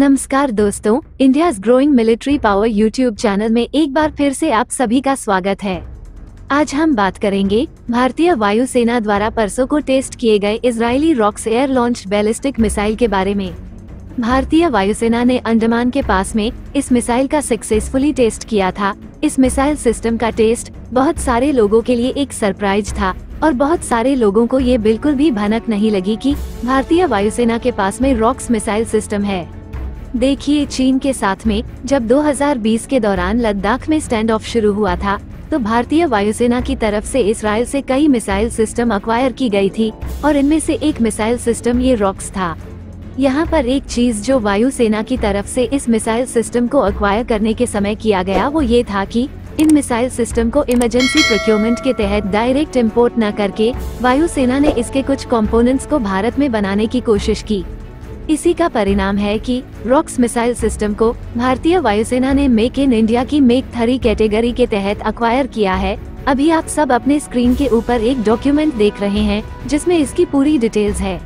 नमस्कार दोस्तों, India's growing military power YouTube channel में एक बार फिर से आप सभी का स्वागत है। आज हम बात करेंगे भारतीय वायुसेना द्वारा परसों को टेस्ट किए गए Israeli Rocks air launch ballistic missile के बारे में। भारतीय वायुसेना ने अंडमान के पास में इस मिसाइल का सक्सेसफुली टेस्ट किया था। इस मिसाइल सिस्टम का टेस्ट बहुत सारे लोगों के लिए एक सरप्राइज था और बहुत सारे लोगों को ये बिल्कुल भी भनक नहीं लगी कि भारतीय वायुसेना के पास में रॉक्स मिसाइल सिस्टम है। देखिए, चीन के साथ में जब 2020 के दौरान लद्दाख में स्टैंड ऑफ शुरू हुआ था तो भारतीय वायुसेना की तरफ से इसराइल से कई मिसाइल सिस्टम अक्वायर की गई थी और इनमें से एक मिसाइल सिस्टम ये रॉक्स था। यहाँ पर एक चीज जो वायुसेना की तरफ से इस मिसाइल सिस्टम को अक्वायर करने के समय किया गया वो ये था कि इन मिसाइल सिस्टम को इमरजेंसी प्रोक्योरमेंट के तहत डायरेक्ट इम्पोर्ट न करके वायुसेना ने इसके कुछ कंपोनेंट्स को भारत में बनाने की कोशिश की। इसी का परिणाम है कि रॉक्स मिसाइल सिस्टम को भारतीय वायुसेना ने मेक इन इंडिया की मेक 3 कैटेगरी के तहत अक्वायर किया है। अभी आप सब अपने स्क्रीन के ऊपर एक डॉक्यूमेंट देख रहे हैं जिसमें इसकी पूरी डिटेल्स है।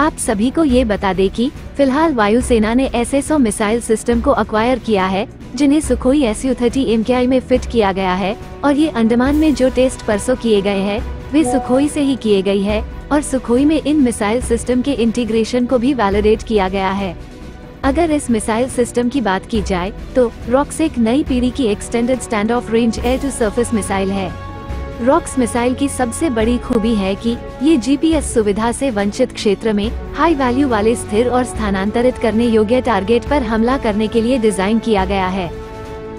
आप सभी को ये बता दें कि फिलहाल वायुसेना ने ऐसे 100 मिसाइल सिस्टम को अक्वायर किया है जिन्हें सुखोई SU-30 MKI में फिट किया गया है और ये अंडमान में जो टेस्ट परसों किए गए हैं वे सुखोई से ही किए गई है और सुखोई में इन मिसाइल सिस्टम के इंटीग्रेशन को भी वैलिडेट किया गया है। अगर इस मिसाइल सिस्टम की बात की जाए तो रॉक्स एक नई पीढ़ी की extended stand off range air to surface missile है। रॉक्स मिसाइल की सबसे बड़ी खूबी है कि ये GPS सुविधा से वंचित क्षेत्र में हाई वैल्यू वाले स्थिर और स्थानांतरित करने योग्य टारगेट पर हमला करने के लिए डिजाइन किया गया है।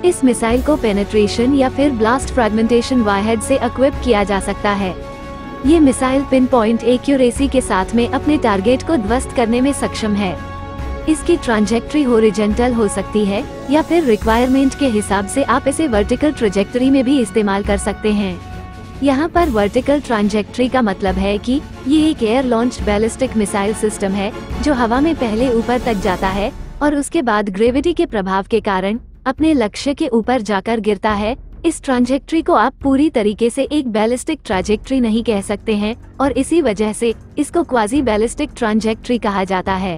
इस मिसाइल को पेनेट्रेशन या फिर ब्लास्ट फ्रेगमेंटेशन वारहेड से इक्विप किया जा सकता है। ये मिसाइल पिन पॉइंट एक्यूरेसी के साथ में अपने टारगेट को ध्वस्त करने में सक्षम है। इसकी ट्रांजेक्टरी हॉरिजॉन्टल हो सकती है या फिर रिक्वायरमेंट के हिसाब से आप इसे वर्टिकल ट्रजेक्टरी में भी इस्तेमाल कर सकते हैं। यहाँ पर वर्टिकल ट्रांजेक्टरी का मतलब है कि ये एक air launch ballistic missile system है जो हवा में पहले ऊपर तक जाता है और उसके बाद ग्रेविटी के प्रभाव के कारण अपने लक्ष्य के ऊपर जाकर गिरता है। इस ट्रांजेक्टरी को आप पूरी तरीके से एक बैलिस्टिक ट्राजेक्टरी नहीं कह सकते हैं और इसी वजह से इसको क्वाजी बैलिस्टिक ट्रांजेक्टरी कहा जाता है।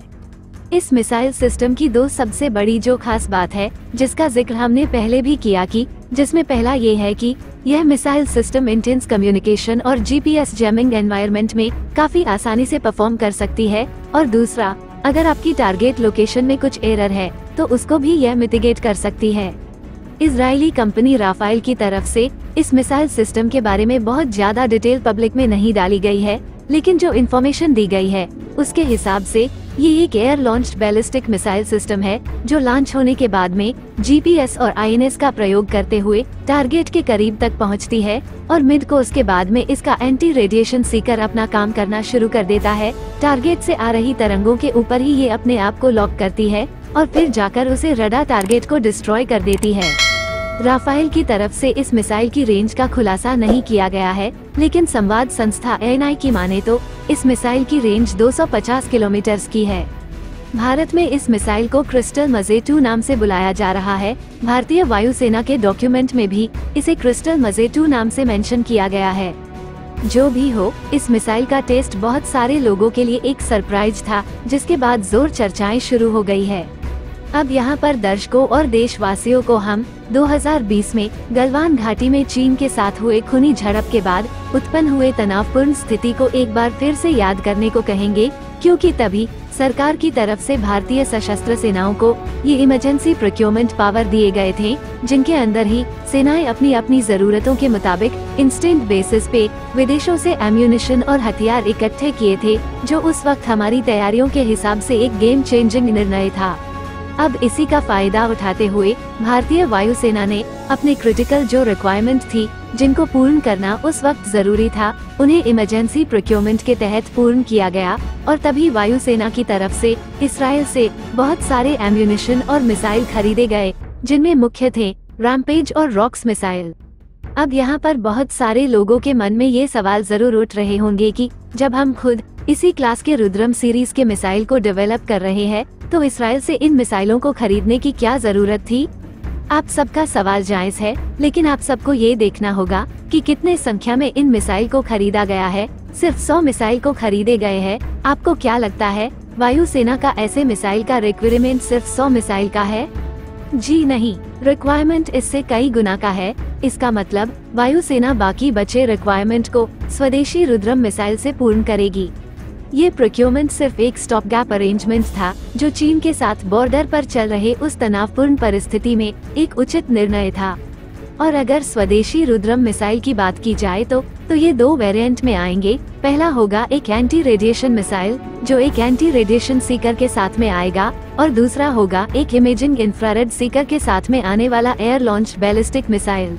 इस मिसाइल सिस्टम की दो सबसे बड़ी जो खास बात है जिसका जिक्र हमने पहले भी किया कि जिसमें पहला ये है कि यह मिसाइल सिस्टम इंटेंस कम्युनिकेशन और GPS जैमिंग एनवायरनमेंट में काफी आसानी से परफॉर्म कर सकती है और दूसरा, अगर आपकी टारगेट लोकेशन में कुछ एरर है तो उसको भी यह मिटिगेट कर सकती है। इजरायली कंपनी राफेल की तरफ से इस मिसाइल सिस्टम के बारे में बहुत ज्यादा डिटेल पब्लिक में नहीं डाली गई है, लेकिन जो इन्फॉर्मेशन दी गई है उसके हिसाब से ये एक air launched ballistic missile system है जो लॉन्च होने के बाद में GPS और INS का प्रयोग करते हुए टारगेट के करीब तक पहुंचती है और मिड को उसके बाद में इसका एंटी रेडिएशन सीकर अपना काम करना शुरू कर देता है। टारगेट से आ रही तरंगों के ऊपर ही ये अपने आप को लॉक करती है और फिर जाकर उसे रडार टारगेट को डिस्ट्रॉय कर देती है। राफेल की तरफ से इस मिसाइल की रेंज का खुलासा नहीं किया गया है, लेकिन संवाद संस्था ANI की माने तो इस मिसाइल की रेंज 250 किलोमीटर की है। भारत में इस मिसाइल को क्रिस्टल मजे-2 नाम से बुलाया जा रहा है। भारतीय वायुसेना के डॉक्यूमेंट में भी इसे क्रिस्टल मजे-2 नाम से मेंशन किया गया है। जो भी हो, इस मिसाइल का टेस्ट बहुत सारे लोगों के लिए एक सरप्राइज था, जिसके बाद जोर चर्चाएं शुरू हो गयी है। अब यहाँ पर दर्शकों और देशवासियों को हम 2020 में गलवान घाटी में चीन के साथ हुए खूनी झड़प के बाद उत्पन्न हुए तनावपूर्ण स्थिति को एक बार फिर से याद करने को कहेंगे, क्योंकि तभी सरकार की तरफ से भारतीय सशस्त्र सेनाओं को ये इमरजेंसी प्रोक्योरमेंट पावर दिए गए थे, जिनके अंदर ही सेनाएं अपनी अपनी जरूरतों के मुताबिक इंस्टेंट बेसिस पे विदेशों से एम्यूनिशन और हथियार इकट्ठे किए थे, जो उस वक्त हमारी तैयारियों के हिसाब से एक गेम चेंजिंग निर्णय था। अब इसी का फायदा उठाते हुए भारतीय वायुसेना ने अपने क्रिटिकल जो रिक्वायरमेंट थी जिनको पूर्ण करना उस वक्त जरूरी था, उन्हें इमरजेंसी प्रोक्योरमेंट के तहत पूर्ण किया गया और तभी वायुसेना की तरफ से इसराइल से बहुत सारे एम्यूनिशन और मिसाइल खरीदे गए, जिनमें मुख्य थे रैम्पेज और रॉक्स मिसाइल। अब यहाँ पर बहुत सारे लोगों के मन में ये सवाल जरूर उठ रहे होंगे कि जब हम खुद इसी क्लास के रुद्रम सीरीज के मिसाइल को डेवलप कर रहे हैं तो इसराइल से इन मिसाइलों को खरीदने की क्या जरूरत थी। आप सबका सवाल जायज है, लेकिन आप सबको ये देखना होगा कि कितने संख्या में इन मिसाइल को खरीदा गया है। सिर्फ 100 मिसाइल को खरीदे गए हैं। आपको क्या लगता है वायुसेना का ऐसे मिसाइल का रिक्वायरमेंट सिर्फ 100 मिसाइल का है? जी नहीं, रिक्वायरमेंट इससे कई गुना का है। इसका मतलब वायुसेना बाकी बचे रिक्वायरमेंट को स्वदेशी रुद्रम मिसाइल से पूर्ण करेगी। ये प्रोक्योरमेंट सिर्फ एक स्टॉप गैप अरेंजमेंट था जो चीन के साथ बॉर्डर पर चल रहे उस तनावपूर्ण परिस्थिति में एक उचित निर्णय था। और अगर स्वदेशी रुद्रम मिसाइल की बात की जाए तो ये दो वेरिएंट में आएंगे। पहला होगा एक एंटी रेडिएशन मिसाइल जो एक एंटी रेडिएशन सीकर के साथ में आएगा, और दूसरा होगा एक इमेजिंग इंफ्रारेड सीकर के साथ में आने वाला एयर लॉन्च बैलिस्टिक मिसाइल।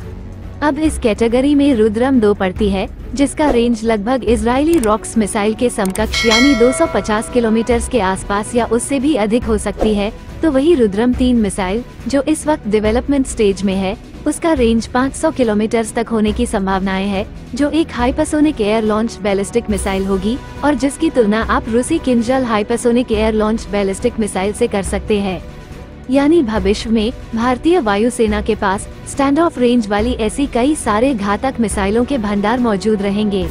अब इस कैटेगरी में रुद्रम 2 पड़ती है, जिसका रेंज लगभग इजरायली रॉक्स मिसाइल के समकक्ष यानी 250 किलोमीटर के आसपास या उससे भी अधिक हो सकती है। तो वही रुद्रम 3 मिसाइल जो इस वक्त डेवलपमेंट स्टेज में है, उसका रेंज 500 किलोमीटर तक होने की संभावनाएं है, जो एक hypersonic air launch ballistic missile होगी और जिसकी तुलना आप रूसी Kinzhal hypersonic air launch ballistic missile से कर सकते हैं। यानी भविष्य में भारतीय वायुसेना के पास स्टैंड ऑफ रेंज वाली ऐसी कई सारे घातक मिसाइलों के भंडार मौजूद रहेंगे।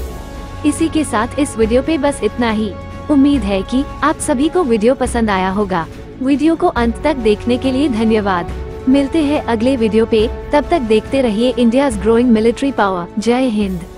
इसी के साथ इस वीडियो पे बस इतना ही। उम्मीद है कि आप सभी को वीडियो पसंद आया होगा। वीडियो को अंत तक देखने के लिए धन्यवाद। मिलते हैं अगले वीडियो पे, तब तक देखते रहिए इंडियाज ग्रोइंग मिलिट्री पावर। जय हिंद।